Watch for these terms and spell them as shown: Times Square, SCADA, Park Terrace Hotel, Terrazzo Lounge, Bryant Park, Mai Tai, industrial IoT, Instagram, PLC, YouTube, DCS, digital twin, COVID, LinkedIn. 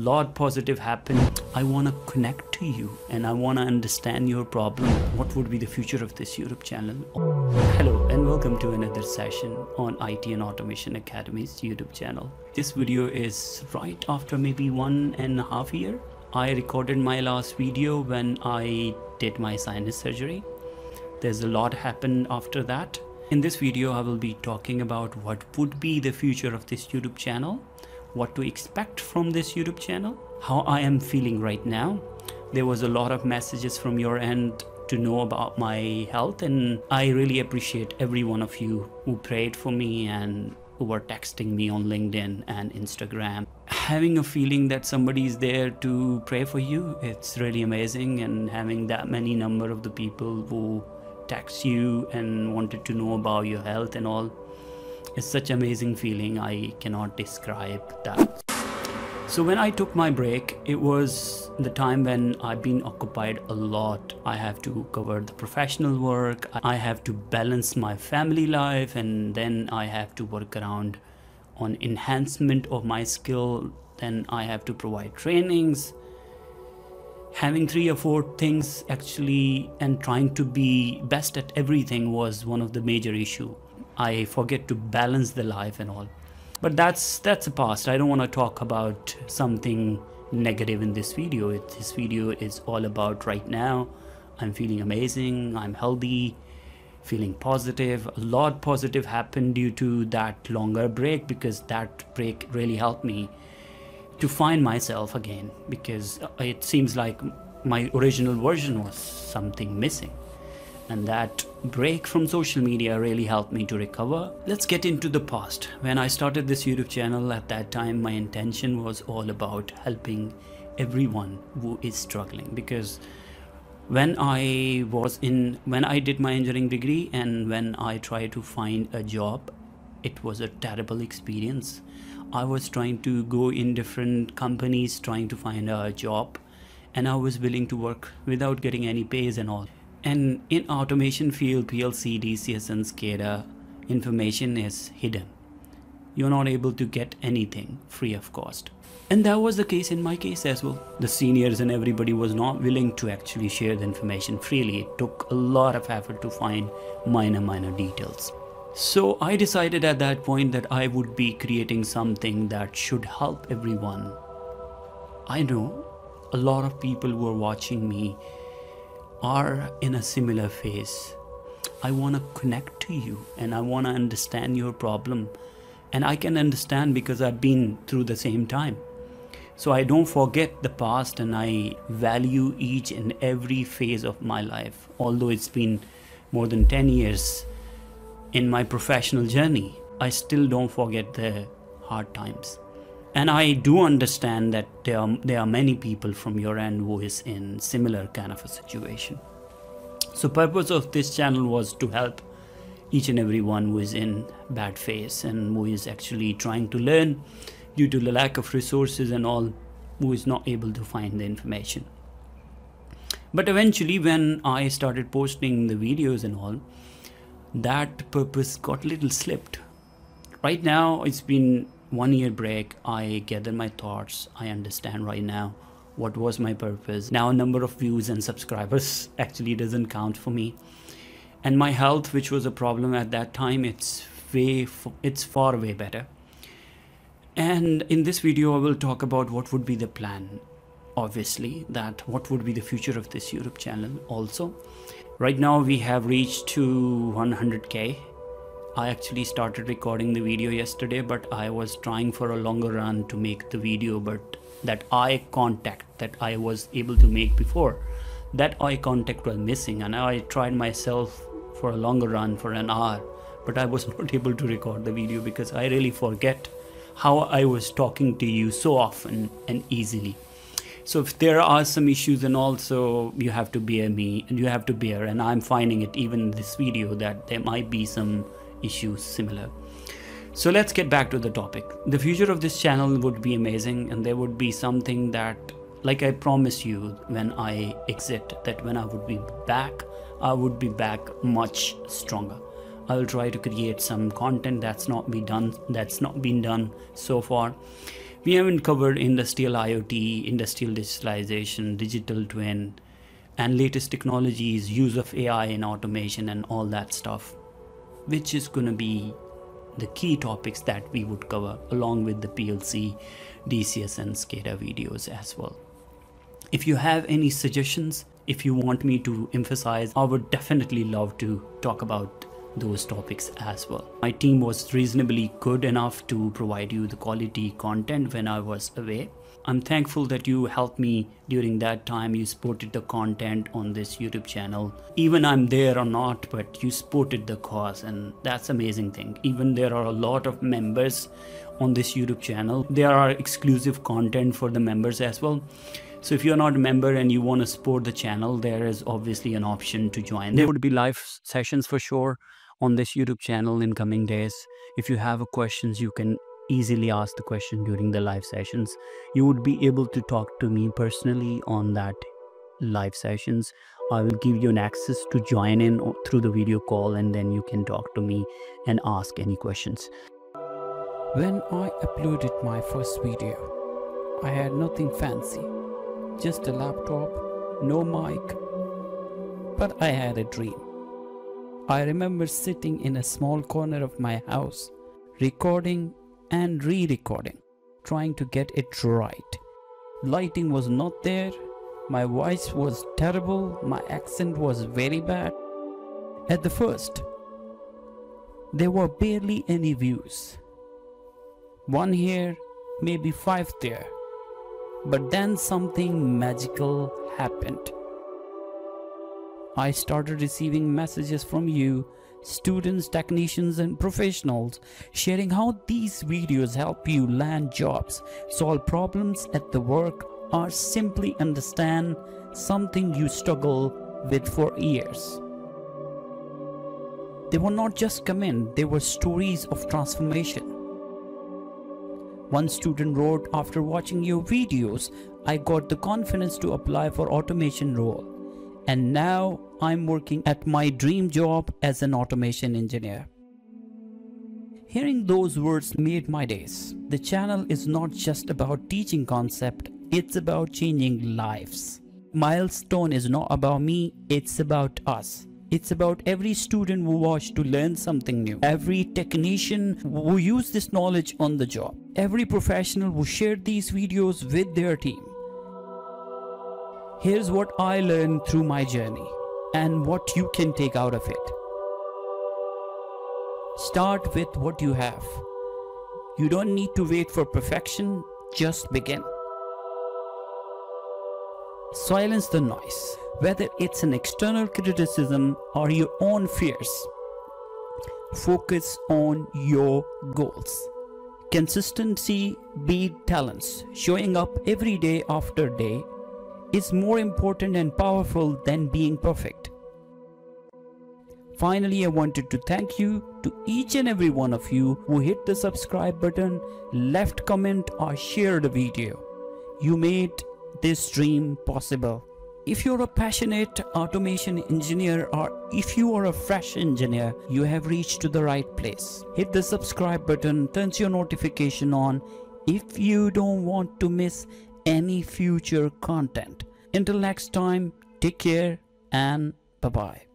Lot positive happen. I want to connect to you and I want to understand your problem. What would be the future of this Europe channel? Hello and welcome to another session on IT and Automation Academy's YouTube channel. This video is right after maybe 1.5 years. I recorded my last video when I did my sinus surgery. There's a lot happened after that. In this video, I will be talking about what would be the future of this YouTube channel. What to expect from this YouTube channel, how I am feeling right now. There was a lot of messages from your end to know about my health, and I really appreciate every one of you who prayed for me and who were texting me on LinkedIn and Instagram. Having a feeling that somebody is there to pray for you, it's really amazing, and having that many number of the people who text you and wanted to know about your health and all. It's such an amazing feeling, I cannot describe that. So when I took my break, it was the time when I've been occupied a lot. I have to cover the professional work, I have to balance my family life, and then I have to work around on enhancement of my skill, then I have to provide trainings. Having 3 or 4 things actually and trying to be best at everything was one of the major issues. I forget to balance the life and all, but that's the past. I don't want to talk about something negative in this video. This video is all about right now. I'm feeling amazing. I'm healthy, feeling positive. A lot positive happened due to that longer break, because that break really helped me to find myself again, because it seems like my original version was something missing. And that break from social media really helped me to recover. Let's get into the past. When I started this YouTube channel, at that time, my intention was all about helping everyone who is struggling, because when I did my engineering degree and when I tried to find a job, it was a terrible experience. I was trying to go in different companies trying to find a job, and I was willing to work without getting any pays and all. And in automation field, PLC, DCS and SCADA, information is hidden. You're not able to get anything free of cost. And that was the case in my case as well. The seniors and everybody was not willing to actually share the information freely. It took a lot of effort to find minor details. So I decided at that point that I would be creating something that should help everyone. I know a lot of people who are watching me are in a similar phase. I want to connect to you and I want to understand your problem, and I can understand because I've been through the same time. So I don't forget the past, and I value each and every phase of my life, although it's been more than 10 years in my professional journey. I still don't forget the hard times. And I do understand that there are many people from your end who is in similar kind of a situation. So purpose of this channel was to help each and everyone who is in bad phase and who is actually trying to learn due to the lack of resources and all, who is not able to find the information. But eventually when I started posting the videos and all, that purpose got little slipped. Right now it's been 1 year break. I gather my thoughts. I understand right now what was my purpose. Now a number of views and subscribers actually doesn't count for me, and my health, which was a problem at that time, it's far way better. And in this video I will talk about what would be the plan, obviously, that what would be the future of this YouTube channel. Also right now we have reached to 100K. I actually started recording the video yesterday, but I was trying for a longer run to make the video, but that eye contact that I was able to make before, that eye contact was missing, and I tried myself for a longer run for an hour, but I was not able to record the video because I really forget how I was talking to you so often and easily. So if there are some issues and also you have to bear me, and you have to bear, and I'm finding it even in this video that there might be some issues similar. So let's get back to the topic. The future of this channel would be amazing, and there would be something that, like I promise you, when I exit, that when I would be back, I would be back much stronger. I will try to create some content that's not been done so far, We haven't covered industrial IoT, industrial digitalization, digital twin, and latest technologies, use of AI and automation and all that stuff, which is going to be the key topics that we would cover along with the PLC, DCS and SCADA videos as well. If you have any suggestions, if you want me to emphasize, I would definitely love to talk about those topics as well. My team was reasonably good enough to provide you the quality content when I was away. I'm thankful that you helped me during that time. You supported the content on this YouTube channel. Even I'm there or not, but you supported the cause, and that's amazing thing. Even there are a lot of members on this YouTube channel. There are exclusive content for the members as well. So if you're not a member and you want to support the channel, there is obviously an option to join. There would be live sessions for sure on this YouTube channel in coming days. If you have questions, you can easily ask the question during the live sessions. You would be able to talk to me personally on that live sessions. I will give you an access to join in through the video call, and then you can talk to me and ask any questions. When I uploaded my first video, I had nothing fancy. Just a laptop, no mic, but I had a dream. I remember sitting in a small corner of my house, recording and re-recording, trying to get it right. Lighting was not there, my voice was terrible, my accent was very bad. At the first, there were barely any views. One here, maybe five there. But then something magical happened. I started receiving messages from you, students, technicians and professionals, sharing how these videos help you land jobs, solve problems at the work, or simply understand something you struggle with for years. They were not just comments, they were stories of transformation. One student wrote, after watching your videos, I got the confidence to apply for automation role. And now I'm working at my dream job as an automation engineer. Hearing those words made my days. The channel is not just about teaching concept, it's about changing lives. Milestone is not about me, it's about us. It's about every student who watched to learn something new, every technician who used this knowledge on the job, every professional who shared these videos with their team. Here's what I learned through my journey and what you can take out of it. Start with what you have. You don't need to wait for perfection, just begin. Silence the noise, whether it's an external criticism or your own fears. Focus on your goals. Consistency beats talents. Showing up every day after day is more important and powerful than being perfect. Finally, I wanted to thank you to each and every one of you who hit the subscribe button, left comment or shared the video. You made this dream possible. If you're a passionate automation engineer or if you are a fresh engineer, you have reached to the right place. Hit the subscribe button, turn your notification on if you don't want to miss any future content. Until next time, take care and bye-bye.